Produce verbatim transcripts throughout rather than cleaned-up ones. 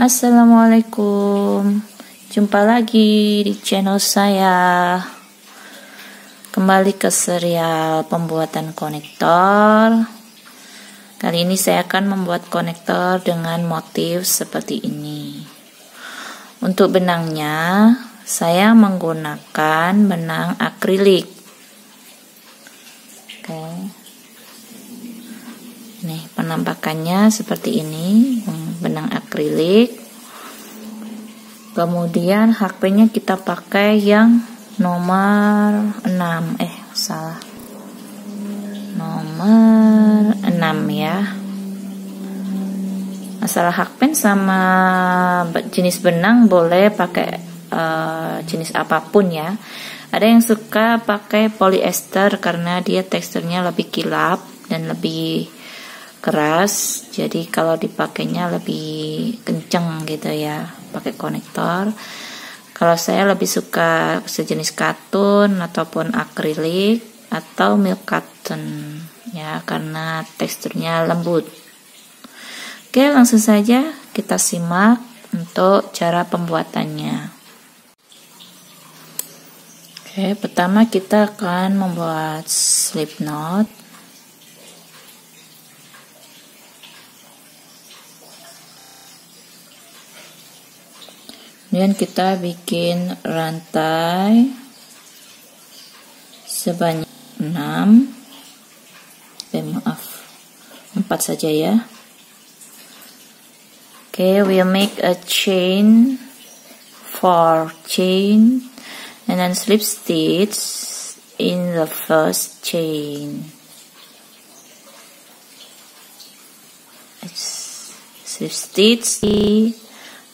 Assalamualaikum, jumpa lagi di channel saya. Kembali ke serial pembuatan konektor. Kali ini saya akan membuat konektor dengan motif seperti ini. Untuk benangnya, saya menggunakan benang akrilik. Oke. Nih, penampakannya seperti ini, benang akrilik. Kemudian H P-nya kita pakai yang nomor enam. Eh, salah. Nomor enam ya. Masalah hakpen sama jenis benang boleh pakai uh, jenis apapun ya. Ada yang suka pakai polyester karena dia teksturnya lebih kilap dan lebih keras, jadi kalau dipakainya lebih kenceng gitu ya, pakai konektor. Kalau saya lebih suka sejenis katun ataupun akrilik atau milk cotton ya, karena teksturnya lembut. Oke, langsung saja kita simak untuk cara pembuatannya. Oke, pertama kita akan membuat slip knot. Kemudian kita bikin rantai sebanyak enam, eh, maaf, empat saja ya. Okay, we'll make a chain, four chain, and then slip stitch in the first chain. It's slip stitch di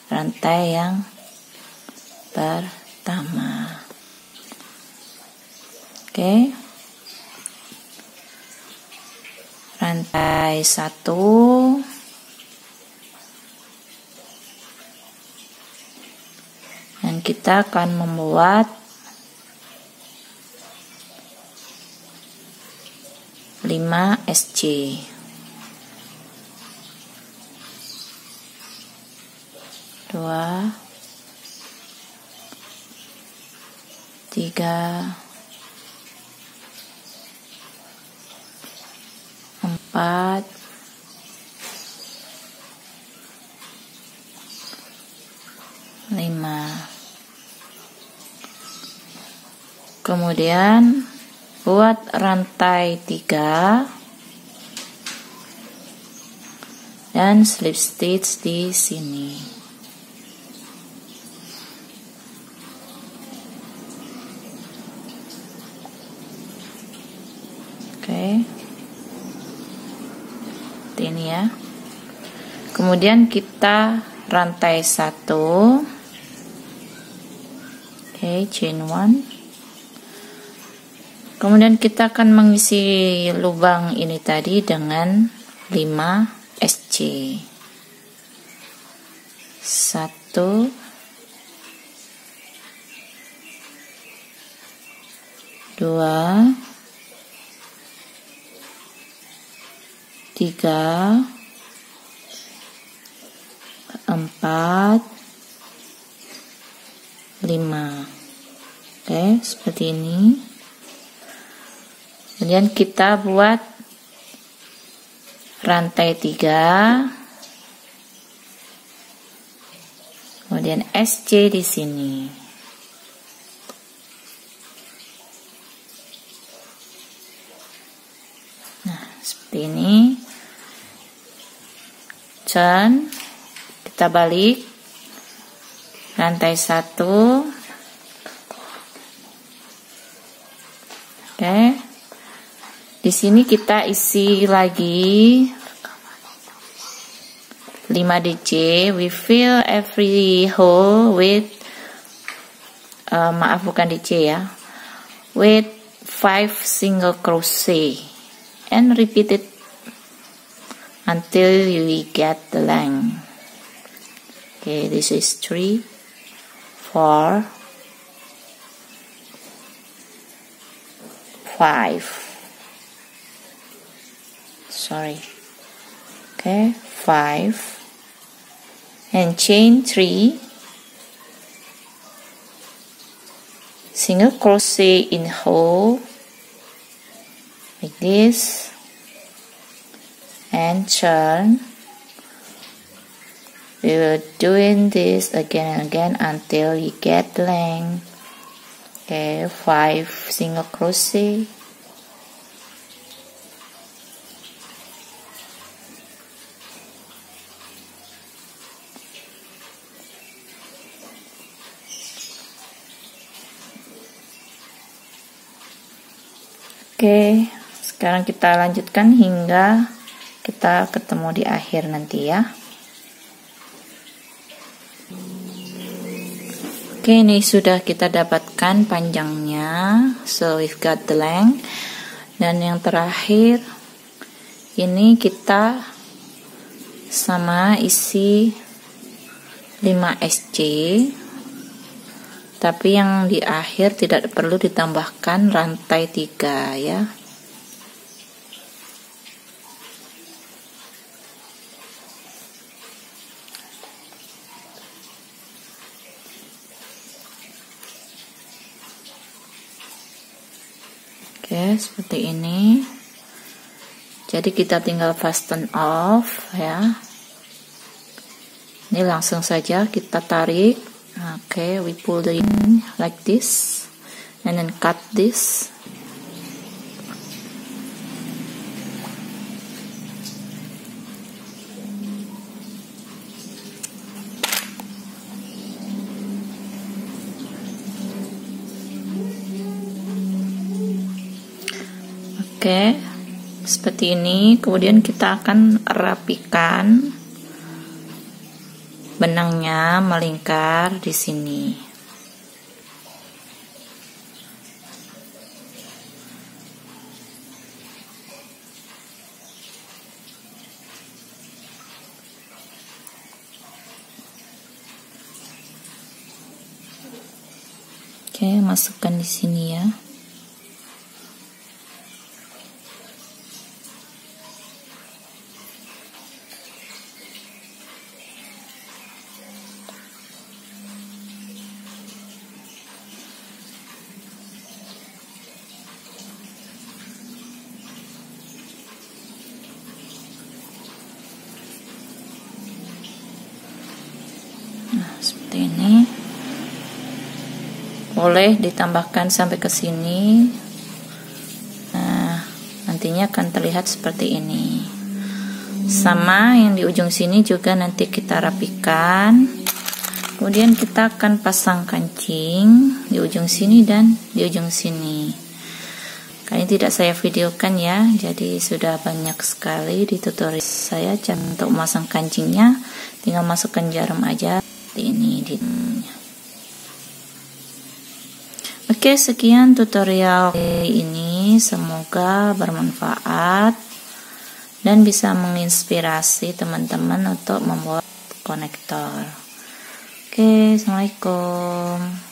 rantai yang pertama. Oke, okay. Rantai satu, dan kita akan membuat lima S C. dua, tiga, empat, lima. Kemudian buat rantai tiga dan slip stitch di sini. Ini ya. Kemudian kita rantai satu, oke, chain one. Kemudian kita akan mengisi lubang ini tadi dengan lima S C. Satu, dua, tiga, empat, lima. Oke, seperti ini. Kemudian kita buat rantai tiga, kemudian S C di sini. Nah, seperti ini. Turn, kita balik rantai satu, oke. Di sini kita isi lagi lima D C. We fill every hole with uh, maaf bukan D C ya, with five single crochet and repeat it until you get the length. Okay, this is three, four, five. Sorry. Okay, five, and chain three, single crochet in whole like this, and turn. We will doing this again and again until you get length. Okay, five single crochet. Oke, sekarang kita lanjutkan hingga kita ketemu di akhir nanti ya. Oke, ini sudah kita dapatkan panjangnya, so we've got the length. Dan yang terakhir ini kita sama isi lima S C, tapi yang di akhir tidak perlu ditambahkan rantai tiga ya. Oke, seperti ini. Jadi kita tinggal fasten off ya. Ini langsung saja kita tarik. Okay, we pull the yarn like this and then cut this. Okay, seperti ini. Kemudian kita akan rapikan benangnya melingkar di sini. Oke, masukkan di sini ya. Seperti ini, boleh ditambahkan sampai ke sini. Nah, nantinya akan terlihat seperti ini. Sama yang di ujung sini juga nanti kita rapikan. Kemudian kita akan pasang kancing di ujung sini dan di ujung sini. Kali ini tidak saya videokan ya, jadi sudah banyak sekali di tutorial saya cara untuk memasang kancingnya. Tinggal masukkan jarum aja. Ini di Oke, sekian tutorial ini, semoga bermanfaat dan bisa menginspirasi teman-teman untuk membuat konektor. Oke, assalamualaikum.